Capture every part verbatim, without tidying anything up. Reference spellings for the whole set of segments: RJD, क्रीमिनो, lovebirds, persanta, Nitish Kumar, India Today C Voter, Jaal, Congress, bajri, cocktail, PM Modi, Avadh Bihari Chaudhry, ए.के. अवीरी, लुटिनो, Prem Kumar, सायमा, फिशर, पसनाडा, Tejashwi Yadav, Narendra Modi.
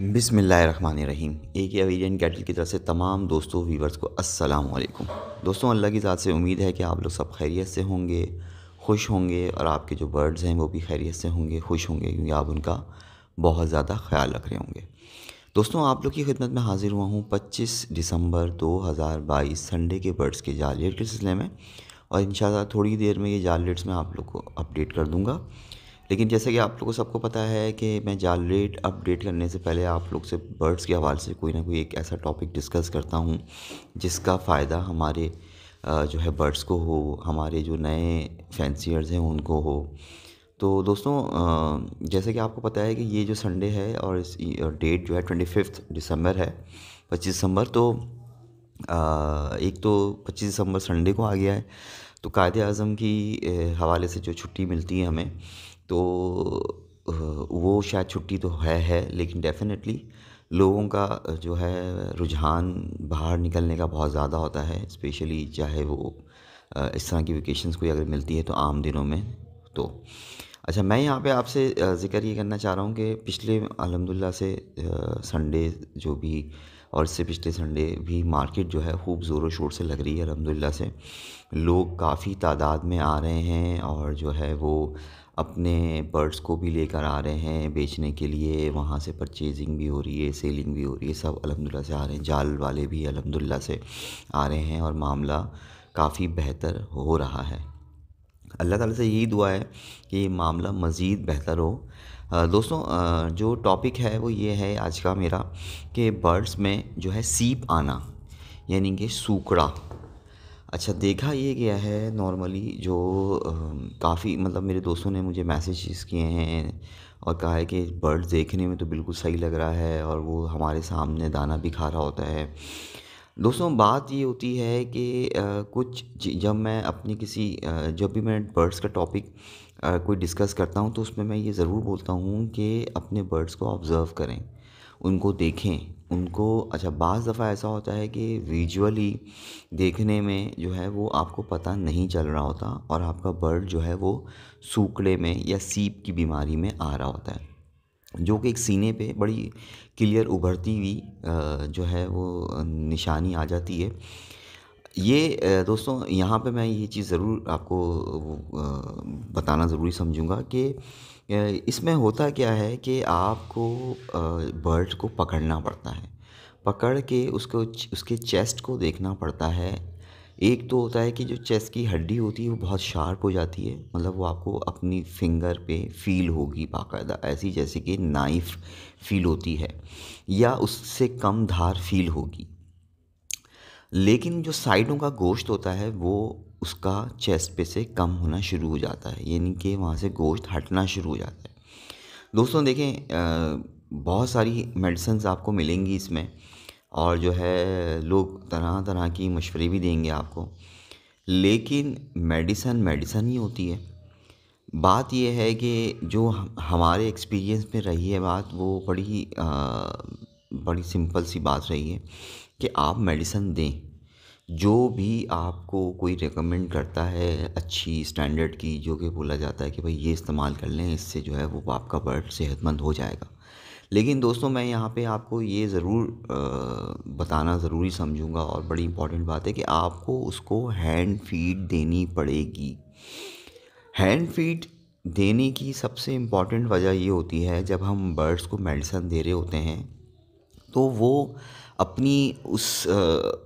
बिस्मिल्लाहिर्रहमानिर्रहीम। ए.के. अवीरी and cattle की तरफ से तमाम दोस्तों व्यूवर्स को अस्सलाम वालेकुम। दोस्तों अल्लाह की ज़ात से उम्मीद है कि आप लोग सब खैरियत से होंगे, खुश होंगे और आपके जो बर्ड्स हैं वो भी खैरियत से होंगे, खुश होंगे, क्योंकि आप उनका बहुत ज़्यादा ख्याल रख रहे होंगे। दोस्तों आप लोग की खिदमत में हाज़िर हुआ हूँ पच्चीस दिसंबर दो हज़ार बाईस संडे के बर्ड्स के जाल रेट के सिलसिले में, और इंशाल्लाह थोड़ी देर में ये जाल रेट्स में आप लोग को अपडेट कर दूँगा। लेकिन जैसा कि आप लोगों को सबको पता है कि मैं जाल रेट अपडेट करने से पहले आप लोग से बर्ड्स के हवाले से कोई ना कोई एक ऐसा टॉपिक डिस्कस करता हूं जिसका फ़ायदा हमारे जो है बर्ड्स को हो, हमारे जो नए फैंसियर्स हैं उनको हो। तो दोस्तों जैसे कि आपको पता है कि ये जो संडे है और इस डेट जो है ट्वेंटी फिफ्थ दिसंबर है, पच्चीस दिसंबर। तो एक तो पच्चीस दिसंबर संडे को आ गया है, तो कायदे आज़म की हवाले से जो छुट्टी मिलती है हमें, तो वो शायद छुट्टी तो है है लेकिन डेफ़िनेटली लोगों का जो है रुझान बाहर निकलने का बहुत ज़्यादा होता है, स्पेशली चाहे वो इस तरह की वेकेशंस कोई अगर मिलती है तो आम दिनों में। तो अच्छा, मैं यहाँ पे आपसे ज़िक्र ये करना चाह रहा हूँ कि पिछले अल्हम्दुलिल्लाह से संडे जो भी और इससे पिछले संडे भी मार्केट जो है खूब ज़ोरों शोर से लग रही है अल्हम्दुलिल्लाह से। लोग काफ़ी तादाद में आ रहे हैं और जो है वो अपने बर्ड्स को भी लेकर आ रहे हैं बेचने के लिए, वहाँ से परचेजिंग भी हो रही है, सेलिंग भी हो रही है, सब अल्हम्दुलिल्लाह से आ रहे हैं। जाल वाले भी अल्हम्दुलिल्लाह से आ रहे हैं और मामला काफ़ी बेहतर हो रहा है। अल्लाह ताला से यही दुआ है कि ये मामला मज़ीद बेहतर हो। दोस्तों जो टॉपिक है वो ये है आज का मेरा कि बर्ड्स में जो है सीप आना यानी कि सूकड़ा। अच्छा, देखा ये गया है नॉर्मली जो काफ़ी मतलब मेरे दोस्तों ने मुझे मैसेजेस किए हैं और कहा है कि बर्ड देखने में तो बिल्कुल सही लग रहा है और वो हमारे सामने दाना भी खा रहा होता है। दोस्तों बात ये होती है कि आ, कुछ जब मैं अपनी किसी आ, जब भी मैं बर्ड्स का टॉपिक कोई डिस्कस करता हूँ तो उसमें मैं ये ज़रूर बोलता हूँ कि अपने बर्ड्स को ऑब्ज़र्व करें, उनको देखें, उनको। अच्छा, बाज़ दफ़ा ऐसा होता है कि विजुअली देखने में जो है वो आपको पता नहीं चल रहा होता और आपका बर्ड जो है वो सूकड़े में या सीप की बीमारी में आ रहा होता है, जो कि एक सीने पे बड़ी क्लियर उभरती हुई जो है वो निशानी आ जाती है। ये दोस्तों यहाँ पे मैं ये चीज़ ज़रूर आपको बताना ज़रूरी समझूंगा कि इसमें होता क्या है कि आपको बर्ड को पकड़ना पड़ता है, पकड़ के उसको उसके चेस्ट को देखना पड़ता है। एक तो होता है कि जो चेस्ट की हड्डी होती है वो बहुत शार्प हो जाती है, मतलब वो आपको अपनी फिंगर पे फील होगी बाकायदा, ऐसी जैसे कि नाइफ़ फील होती है या उससे कम धार फील होगी। लेकिन जो साइडों का गोश्त होता है वो उसका चेस्ट पे से कम होना शुरू हो जाता है, यानी कि वहाँ से गोश्त हटना शुरू हो जाता है। दोस्तों देखें बहुत सारी मेडिसिन्स आपको मिलेंगी इसमें और जो है लोग तरह तरह की मशवरे भी देंगे आपको, लेकिन मेडिसिन मेडिसिन ही होती है। बात यह है कि जो हमारे एक्सपीरियंस में रही है बात, वो बड़ी आ, बड़ी सिंपल सी बात रही है कि आप मेडिसिन दें। जो भी आपको कोई रेकमेंड करता है अच्छी स्टैंडर्ड की, जो कि बोला जाता है कि भाई ये इस्तेमाल कर लें, इससे जो है वो आपका बर्ड सेहतमंद हो जाएगा। लेकिन दोस्तों मैं यहाँ पे आपको ये ज़रूर बताना ज़रूरी समझूंगा और बड़ी इंपॉर्टेंट बात है कि आपको उसको हैंड फीड देनी पड़ेगी। हैंड फीड देने की सबसे इम्पॉर्टेंट वजह ये होती है, जब हम बर्ड्स को मेडिसिन दे रहे होते हैं तो वो अपनी उस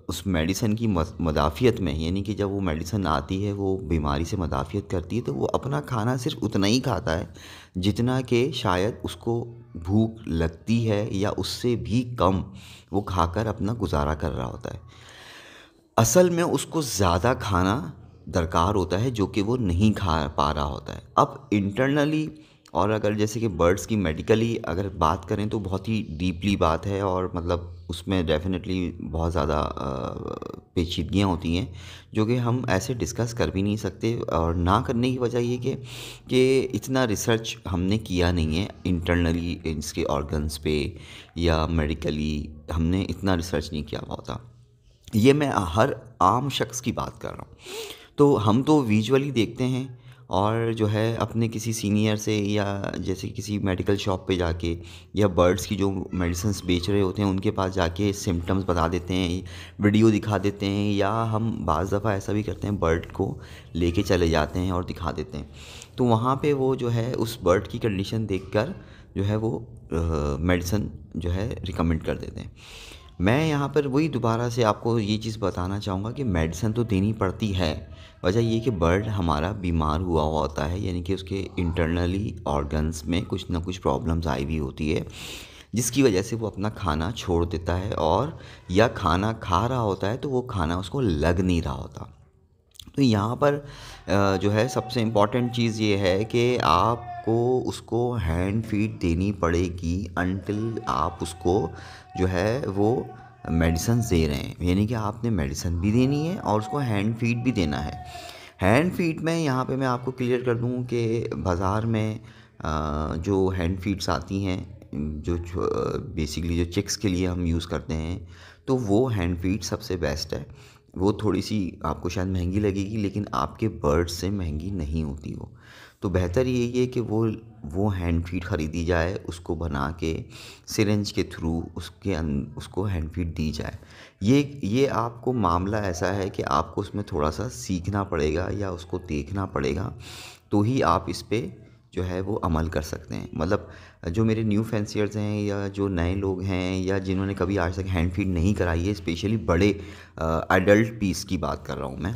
उस मेडिसिन की मदाफ़ियत में, यानी कि जब वो मेडिसिन आती है वो बीमारी से मदाफ़ियत करती है, तो वो अपना खाना सिर्फ उतना ही खाता है जितना कि शायद उसको भूख लगती है या उससे भी कम वो खाकर अपना गुजारा कर रहा होता है। असल में उसको ज़्यादा खाना दरकार होता है जो कि वो नहीं खा पा रहा होता है। अब इंटरनली और अगर जैसे कि बर्ड्स की मेडिकली अगर बात करें तो बहुत ही डीपली बात है और मतलब उसमें डेफिनेटली बहुत ज़्यादा पेचीदगियाँ होती हैं जो कि हम ऐसे डिस्कस कर भी नहीं सकते, और ना करने की वजह ये कि कि इतना रिसर्च हमने किया नहीं है इंटरनली इसके ऑर्गन्स पे या मेडिकली हमने इतना रिसर्च नहीं किया हुआ होता। ये मैं हर आम शख्स की बात कर रहा हूँ। तो हम तो विजुअली देखते हैं और जो है अपने किसी सीनियर से या जैसे किसी मेडिकल शॉप पे जाके या बर्ड्स की जो मेडिसिन्स बेच रहे होते हैं उनके पास जाके सिम्टम्स बता देते हैं, वीडियो दिखा देते हैं, या हम बाज़ दफ़ा ऐसा भी करते हैं बर्ड को लेके चले जाते हैं और दिखा देते हैं। तो वहाँ पे वो जो है उस बर्ड की कंडीशन देखकर जो है वो मेडिसिन जो है रिकमेंड कर देते हैं। मैं यहाँ पर वही दोबारा से आपको ये चीज़ बताना चाहूँगा कि मेडिसिन तो देनी पड़ती है, वजह ये कि बर्ड हमारा बीमार हुआ हुआ होता है, यानी कि उसके इंटरनली ऑर्गन्स में कुछ ना कुछ प्रॉब्लम्स आई हुई होती है, जिसकी वजह से वो अपना खाना छोड़ देता है, और या खाना खा रहा होता है तो वो खाना उसको लग नहीं रहा होता। तो यहाँ पर जो है सबसे इम्पॉर्टेंट चीज़ ये है कि आप को उसको हैंड फीड देनी पड़ेगी अनटिल आप उसको जो है वो मेडिसिन दे रहे हैं, यानी कि आपने मेडिसिन भी देनी है और उसको हैंड फीड भी देना है। हैंड फीड में यहाँ पे मैं आपको क्लियर कर दूँ कि बाज़ार में जो हैंड फीड्स आती हैं, जो बेसिकली जो चिक्स के लिए हम यूज़ करते हैं, तो वो हैंड फीड सबसे बेस्ट है। वो थोड़ी सी आपको शायद महंगी लगेगी, लेकिन आपके बर्ड से महंगी नहीं होती वो। तो बेहतर यही है कि वो वो हैंड फीड ख़रीदी जाए, उसको बना के सिरेंज के थ्रू उसके उसको हैंड फीड दी जाए। ये ये आपको मामला ऐसा है कि आपको उसमें थोड़ा सा सीखना पड़ेगा या उसको देखना पड़ेगा, तो ही आप इस पे जो है वो अमल कर सकते हैं। मतलब जो मेरे न्यू फैंसियर्स हैं या जो नए लोग हैं या जिन्होंने कभी आज तक हैंड फीड नहीं कराई है, स्पेशली बड़े एडल्ट पीस की बात कर रहा हूँ मैं।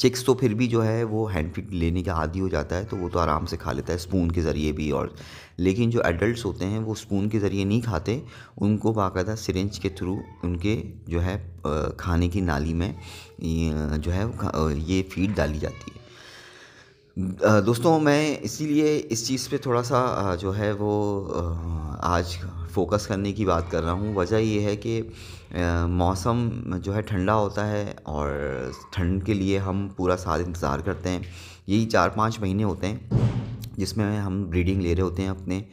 चिक्स तो फिर भी जो है वो हैंड फीड लेने का आदी हो जाता है, तो वो तो आराम से खा लेता है स्पून के ज़रिए भी, और लेकिन जो एडल्ट्स होते हैं वो स्पून के ज़रिए नहीं खाते, उनको बाकायदा सिरिंज के थ्रू उनके जो है खाने की नाली में जो है ये फीड डाली जाती है। दोस्तों, मैं इसीलिए इस चीज़ पे थोड़ा सा जो है वो आज फोकस करने की बात कर रहा हूँ। वजह ये है कि मौसम जो है ठंडा होता है और ठंड के लिए हम पूरा साल इंतज़ार करते हैं। यही चार पाँच महीने होते हैं जिसमें हम ब्रीडिंग ले रहे होते हैं अपने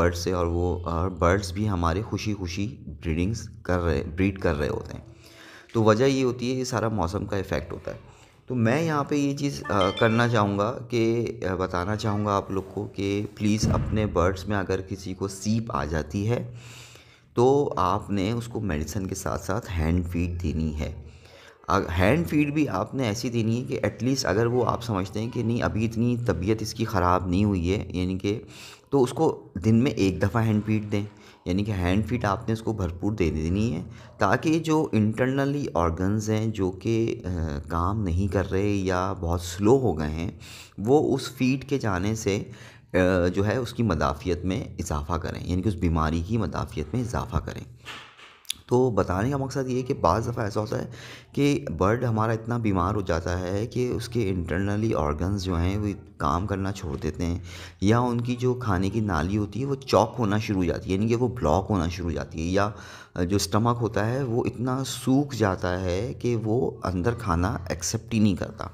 बर्ड से, और वो और बर्ड्स भी हमारे खुशी खुशी ब्रीडिंग्स कर रहे ब्रीड कर रहे होते हैं। तो वजह ये होती है कि सारा मौसम का इफ़ेक्ट होता है। तो मैं यहाँ पे ये चीज़ करना चाहूँगा कि बताना चाहूँगा आप लोग को कि प्लीज़ अपने बर्ड्स में अगर किसी को सीप आ जाती है तो आपने उसको मेडिसिन के साथ साथ हैंड फीड देनी है। हैंड फीड भी आपने ऐसी देनी है कि एटलीस्ट अगर वो आप समझते हैं कि नहीं अभी इतनी तबीयत इसकी ख़राब नहीं हुई है, यानी कि तो उसको दिन में एक दफ़ा हैंड फीड दें, यानी कि हैंड फीड आपने उसको भरपूर दे देनी है, ताकि जो इंटरनली ऑर्गन्स हैं जो कि काम नहीं कर रहे या बहुत स्लो हो गए हैं, वो उस फीड के जाने से आ, जो है उसकी मदाफ़ियत में इजाफ़ा करें, यानी कि उस बीमारी की मदाफ़ियत में इजाफ़ा करें। तो बताने का मकसद ये है कि बाज़ दफ़ा ऐसा होता है कि बर्ड हमारा इतना बीमार हो जाता है कि उसके इंटरनली ऑर्गन्स जो हैं वो काम करना छोड़ देते हैं, या उनकी जो खाने की नाली होती है वो चौक होना शुरू हो जाती है, यानी कि वो ब्लॉक होना शुरू हो जाती है, या जो स्टमक होता है वो इतना सूख जाता है कि वो अंदर खाना एक्सेप्ट ही नहीं करता।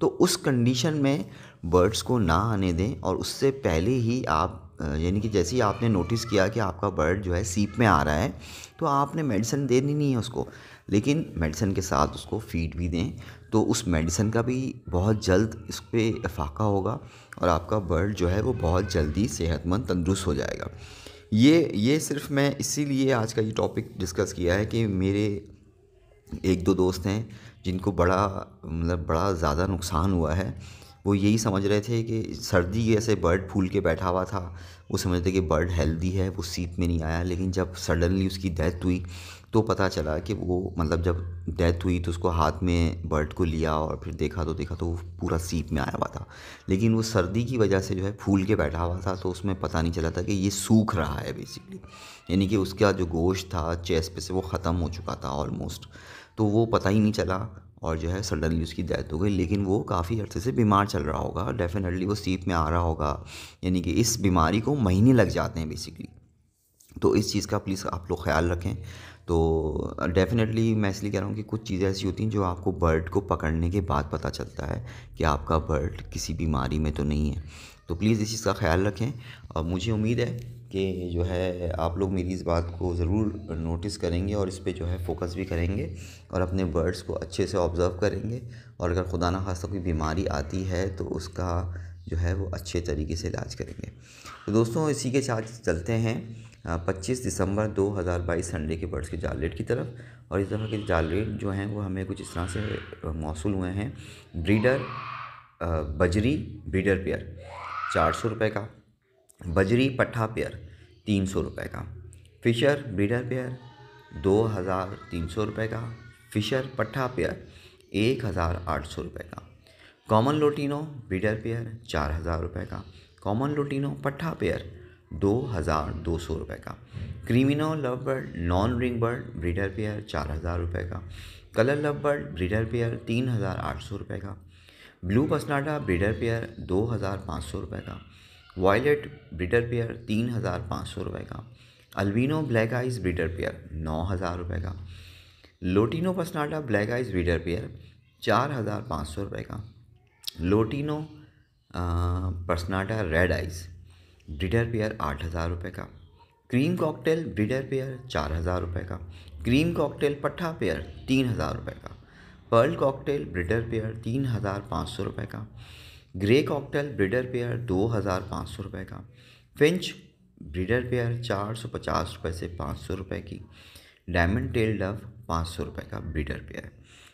तो उस कंडीशन में बर्ड्स को ना आने दें, और उससे पहले ही आप यानी कि जैसे ही आपने नोटिस किया कि आपका बर्ड जो है सीप में आ रहा है, तो आपने मेडिसिन देनी नहीं है उसको, लेकिन मेडिसिन के साथ उसको फीड भी दें, तो उस मेडिसिन का भी बहुत जल्द इस पर इफ़ाक़ा होगा और आपका बर्ड जो है वो बहुत जल्दी सेहतमंद तंदुरुस्त हो जाएगा। ये ये सिर्फ मैं इसीलिए आज का ये टॉपिक डिस्कस किया है कि मेरे एक दो दोस्त हैं जिनको बड़ा मतलब बड़ा ज़्यादा नुकसान हुआ है। वो यही समझ रहे थे कि सर्दी ऐसे बर्ड फूल के बैठा हुआ था, वो समझते कि बर्ड हेल्दी है, वो सीप में नहीं आया, लेकिन जब सडनली उसकी डेथ हुई तो पता चला कि वो मतलब जब डेथ हुई तो उसको हाथ में बर्ड को लिया और फिर देखा तो देखा तो वो पूरा सीप में आया हुआ था, लेकिन वो सर्दी की वजह से जो है फूल के बैठा हुआ था, तो उसमें पता नहीं चला था कि ये सूख रहा है बेसिकली, यानी कि उसका जो गोश्त था चेस्ट पे से वो ख़त्म हो चुका था ऑलमोस्ट, तो वो पता ही नहीं चला और जो है सडनली उसकी डेथ हो गई। लेकिन वो काफ़ी अर्से से बीमार चल रहा होगा, डेफिनेटली वो सीप में आ रहा होगा, यानी कि इस बीमारी को महीने लग जाते हैं बेसिकली। तो इस चीज़ का प्लीज़ आप लोग ख्याल रखें। तो डेफिनेटली मैं इसलिए कह रहा हूँ कि कुछ चीज़ें ऐसी होती हैं जो आपको बर्ड को पकड़ने के बाद पता चलता है कि आपका बर्ड किसी बीमारी में तो नहीं है। तो प्लीज़ इस चीज़ का ख्याल रखें। और मुझे उम्मीद है कि जो है आप लोग मेरी इस बात को ज़रूर नोटिस करेंगे और इस पे जो है फोकस भी करेंगे और अपने बर्ड्स को अच्छे से ऑब्ज़र्व करेंगे, और अगर खुदा ना खास्ता कोई बीमारी आती है तो उसका जो है वो अच्छे तरीके से इलाज करेंगे। तो दोस्तों इसी के साथ चलते हैं पच्चीस दिसंबर दो हज़ार बाईस संडे के बर्ड्स के जाल रेट की तरफ। और इस तरह के जाल रेट जो हैं वो हमें कुछ इस तरह से मौसूल हुए हैं। ब्रीडर बजरी ब्रीडर पेयर चार सौ रुपये का, बजरी पट्ठा पेयर तीन सौ रुपये का, फिशर ब्रीडर पेयर दो हज़ार तीन सौ रुपये का, फिशर पट्ठा पेयर एक हज़ार आठ सौ रुपये का, कॉमन लुटिनो ब्रीडर पेयर चार हज़ार रुपये का, कॉमन लुटिनो पट्ठा पेयर दो हज़ार दो सौ रुपये का, क्रीमिनो love bird non ring bird breeder pair चार हज़ार रुपये का, colour love bird breeder pair तीन हज़ार आठ सौ रुपये का, ब्लू पसनाडा ब्रीडर पेयर दो हज़ार पाँच सौ रुपये का, वायलेट ब्रीडर पेयर तीन हज़ार पाँच सौ रुपये का, albino black eyes breeder pair नौ हज़ार रुपये का, लुटिनो पसनाडा black eyes breeder pair चार हज़ार पाँच सौ रुपये का, लुटिनो personata red eyes breeder pair आठ हज़ार रुपये का, क्रीम कॉकटेल ब्रीडर पेयर चार हज़ार रुपये का, क्रीम कॉकटेल पट्ठा पेयर तीन हज़ार रुपये का, पर्ल कॉकटेल ब्रीडर पेयर तीन हज़ार पाँच सौ रुपये का, ग्रे कॉकटेल ब्रीडर पेयर दो हज़ार पाँच सौ रुपये का, फिंच ब्रीडर पेयर चार सौ पचास रुपये से पाँच सौ रुपये की, डायमंड टेल डव पाँच सौ रुपये का ब्रीडर पेयर।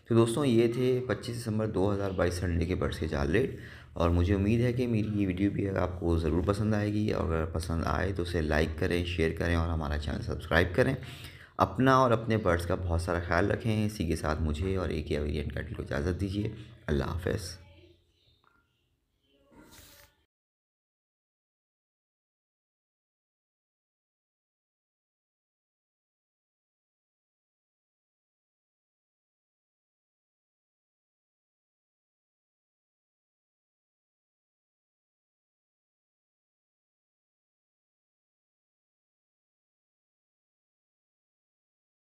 तो दोस्तों ये थे पच्चीस दिसंबर दो हज़ार बाईस संडे के बर्ड्स के जाल रेट, और मुझे उम्मीद है कि मेरी ये वीडियो भी आपको ज़रूर पसंद आएगी, और अगर पसंद आए तो उसे लाइक करें, शेयर करें और हमारा चैनल सब्सक्राइब करें। अपना और अपने बर्ड्स का बहुत सारा ख्याल रखें। इसी के साथ मुझे और ए के अवेरियन को इजाज़त दीजिए। अल्लाह हाफ़िज़।